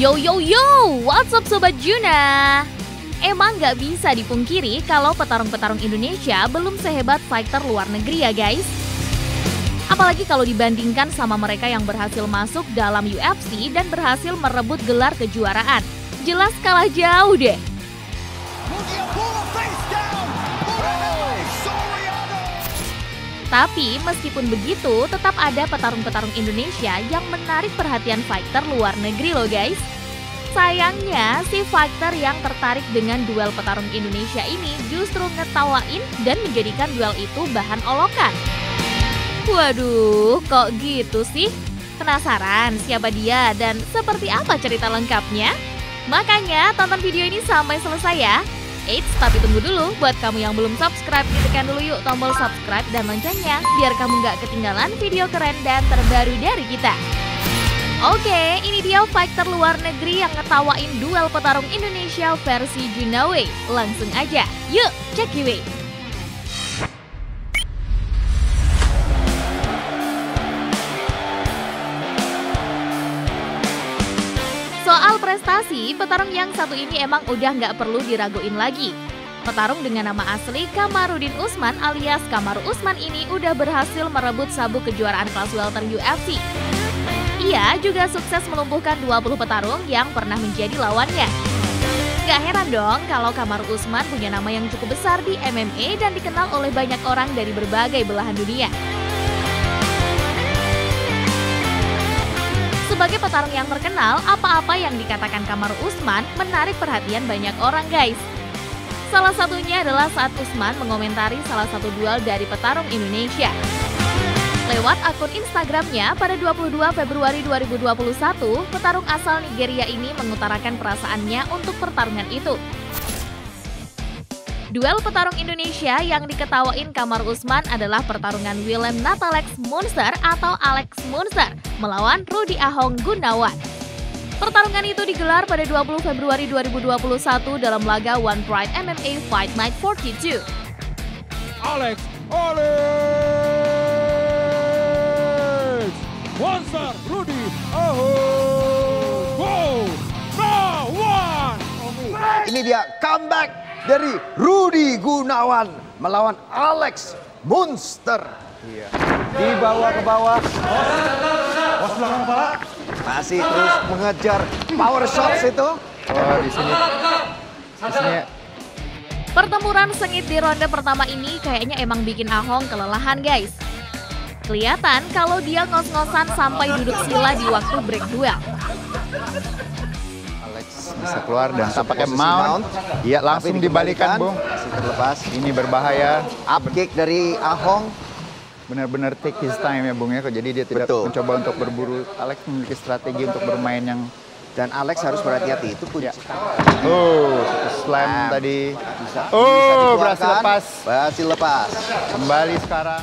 Yo yo yo, what's up Sobat Juna? Emang nggak bisa dipungkiri kalau petarung-petarung Indonesia belum sehebat fighter luar negeri ya guys. Apalagi kalau dibandingkan sama mereka yang berhasil masuk dalam UFC dan berhasil merebut gelar kejuaraan. Jelas kalah jauh deh. Tapi meskipun begitu, tetap ada petarung-petarung Indonesia yang menarik perhatian fighter luar negeri loh guys. Sayangnya, si fighter yang tertarik dengan duel petarung Indonesia ini justru ngetawain dan menjadikan duel itu bahan olokan. Waduh, kok gitu sih? Penasaran siapa dia dan seperti apa cerita lengkapnya? Makanya tonton video ini sampai selesai ya. Eits, tapi tunggu dulu, buat kamu yang belum subscribe, tekan dulu yuk tombol subscribe dan loncengnya, biar kamu nggak ketinggalan video keren dan terbaru dari kita. Oke, ini dia fighter luar negeri yang ngetawain duel petarung Indonesia versi JUNAWAY. Langsung aja, yuk cek giveaway. Soal prestasi, petarung yang satu ini emang udah nggak perlu diraguin lagi. Petarung dengan nama asli Kamaru Usman alias Kamaru Usman ini udah berhasil merebut sabuk kejuaraan kelas welter UFC. Ia juga sukses melumpuhkan 20 petarung yang pernah menjadi lawannya. Nggak heran dong kalau Kamaru Usman punya nama yang cukup besar di MMA dan dikenal oleh banyak orang dari berbagai belahan dunia. Sebagai petarung yang terkenal, apa-apa yang dikatakan Kamaru Usman menarik perhatian banyak orang guys. Salah satunya adalah saat Usman mengomentari salah satu duel dari petarung Indonesia. Lewat akun Instagramnya pada 22 Februari 2021, petarung asal Nigeria ini mengutarakan perasaannya untuk pertarungan itu. Duel petarung Indonesia yang diketawain Kamaru Usman adalah pertarungan Willem Natalex Munster atau Alex Munster melawan Rudy Ahong Gunawan. Pertarungan itu digelar pada 20 Februari 2021 dalam laga One Pride MMA Fight Night 42. Alex Munster, Rudy Ahong. Wow, now one. Ini dia comeback dari Rudy Gunawan melawan Alex Munster. Iya. Dibawa ke bawah. Bos belakang kepala. Masih terus mengejar power shots itu. Oh, di sini. Pertempuran sengit di ronde pertama ini kayaknya emang bikin Ahong kelelahan, guys. Kelihatan kalau dia ngos-ngosan sampai duduk sila di waktu break duel. Bisa keluar dan tampaknya mount. Iya, langsung dibalikan, Bung. Masih terlepas. Ini berbahaya. Up kick dari Ahong. Benar-benar take his time ya, Bung ya. Jadi dia tidak mencoba untuk berburu. Alex memiliki strategi untuk bermain yang dan Alex harus berhati-hati. Itu punya. Oh, slam tadi. Oh, berhasil lepas. Berhasil lepas. Kembali sekarang.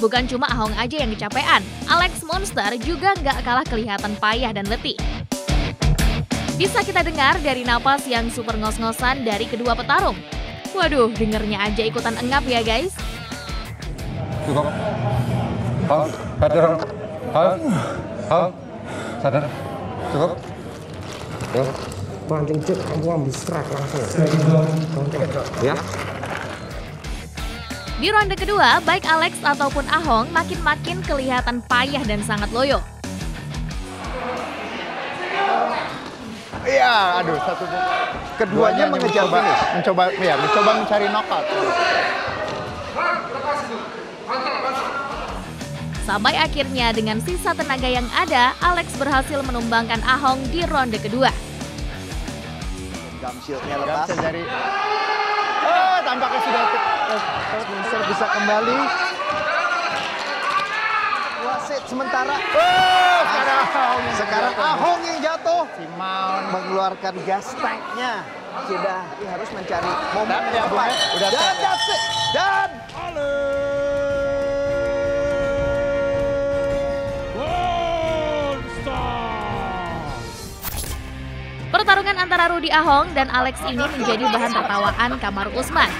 Bukan cuma Ahong aja yang kecapean. Alex Munster juga nggak kalah kelihatan payah dan letih. Bisa kita dengar dari napas yang super ngos-ngosan dari kedua petarung. Waduh, dengernya aja ikutan engap ya guys. Cukup. Halt, sadar. Halt, halt, sadar. Cukup. Cukup. Banting cek, aku ambil strike langsung. Ya. Di ronde kedua, baik Alex ataupun Ahong makin-makin kelihatan payah dan sangat loyo. Iya, aduh, satu keduanya mengejar finish, mencoba mencari knockout. Sampai akhirnya dengan sisa tenaga yang ada, Alex berhasil menumbangkan Ahong di ronde kedua. Gum shield-nya lepas. Tampaknya sudah Munster bisa kembali. Wasit sementara. Sekarang Ahong yang jatuh. Mengeluarkan gas tanknya. Sudah harus mencari momen yang baik. Dan pertarungan antara Rudy Ahong dan Alex ini menjadi bahan tertawaan Kamaru Usman.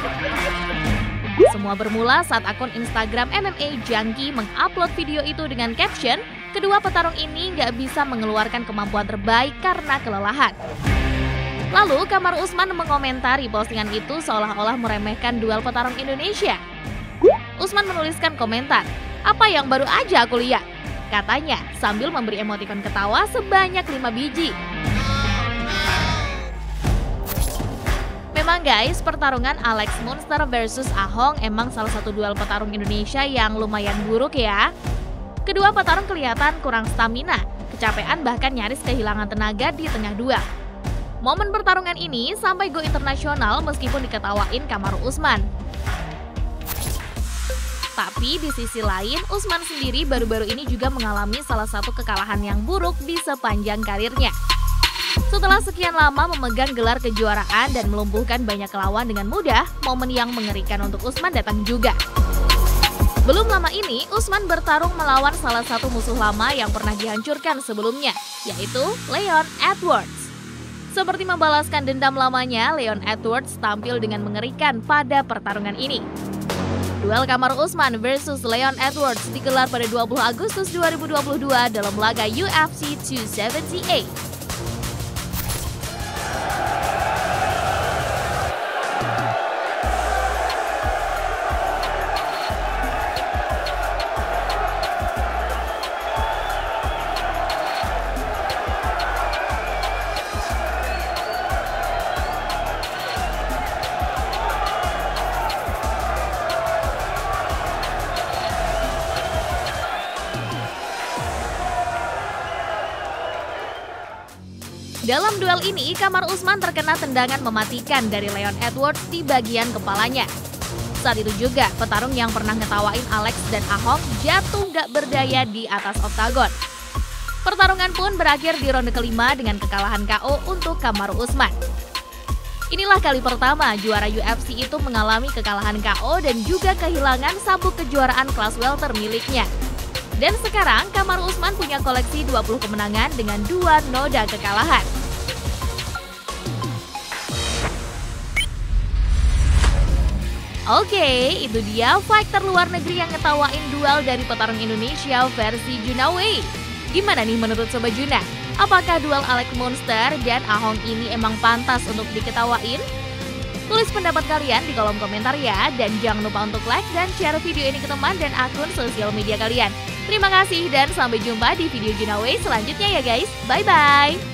Semua bermula saat akun Instagram MMA Junkie mengupload video itu dengan caption Kedua petarung ini nggak bisa mengeluarkan kemampuan terbaik karena kelelahan. Lalu, Kamaru Usman mengomentari postingan itu seolah-olah meremehkan duel petarung Indonesia. Usman menuliskan komentar, "Apa yang baru aja aku lihat?" katanya sambil memberi emotikon ketawa sebanyak 5 biji. Memang guys, pertarungan Alex Munster versus Ahong emang salah satu duel petarung Indonesia yang lumayan buruk ya. Kedua petarung kelihatan kurang stamina, kecapean bahkan nyaris kehilangan tenaga di tengah duel. Momen pertarungan ini sampai go internasional meskipun diketawain Kamaru Usman. Tapi di sisi lain, Usman sendiri baru-baru ini juga mengalami salah satu kekalahan yang buruk di sepanjang karirnya. Setelah sekian lama memegang gelar kejuaraan dan melumpuhkan banyak lawan dengan mudah, momen yang mengerikan untuk Usman datang juga. Belum lama ini, Usman bertarung melawan salah satu musuh lama yang pernah dihancurkan sebelumnya, yaitu Leon Edwards. Seperti membalaskan dendam lamanya, Leon Edwards tampil dengan mengerikan pada pertarungan ini. Duel Kamaru Usman versus Leon Edwards digelar pada 20 Agustus 2022 dalam laga UFC 278. Dalam duel ini, Kamaru Usman terkena tendangan mematikan dari Leon Edwards di bagian kepalanya. Saat itu juga, petarung yang pernah ngetawain Alex dan Ahong jatuh gak berdaya di atas oktagon. Pertarungan pun berakhir di ronde kelima dengan kekalahan KO untuk Kamaru Usman. Inilah kali pertama juara UFC itu mengalami kekalahan KO dan juga kehilangan sabuk kejuaraan kelas welter miliknya. Dan sekarang Kamaru Usman punya koleksi 20 kemenangan dengan 2 noda kekalahan. Oke, itu dia fighter luar negeri yang ngetawain duel dari petarung Indonesia versi JUNAWAY. Gimana nih menurut Sobat Juna? Apakah duel Alex Munster dan Ahong ini emang pantas untuk diketawain? Tulis pendapat kalian di kolom komentar ya. Dan jangan lupa untuk like dan share video ini ke teman dan akun sosial media kalian. Terima kasih dan sampai jumpa di video JUNAWAY selanjutnya ya guys. Bye-bye.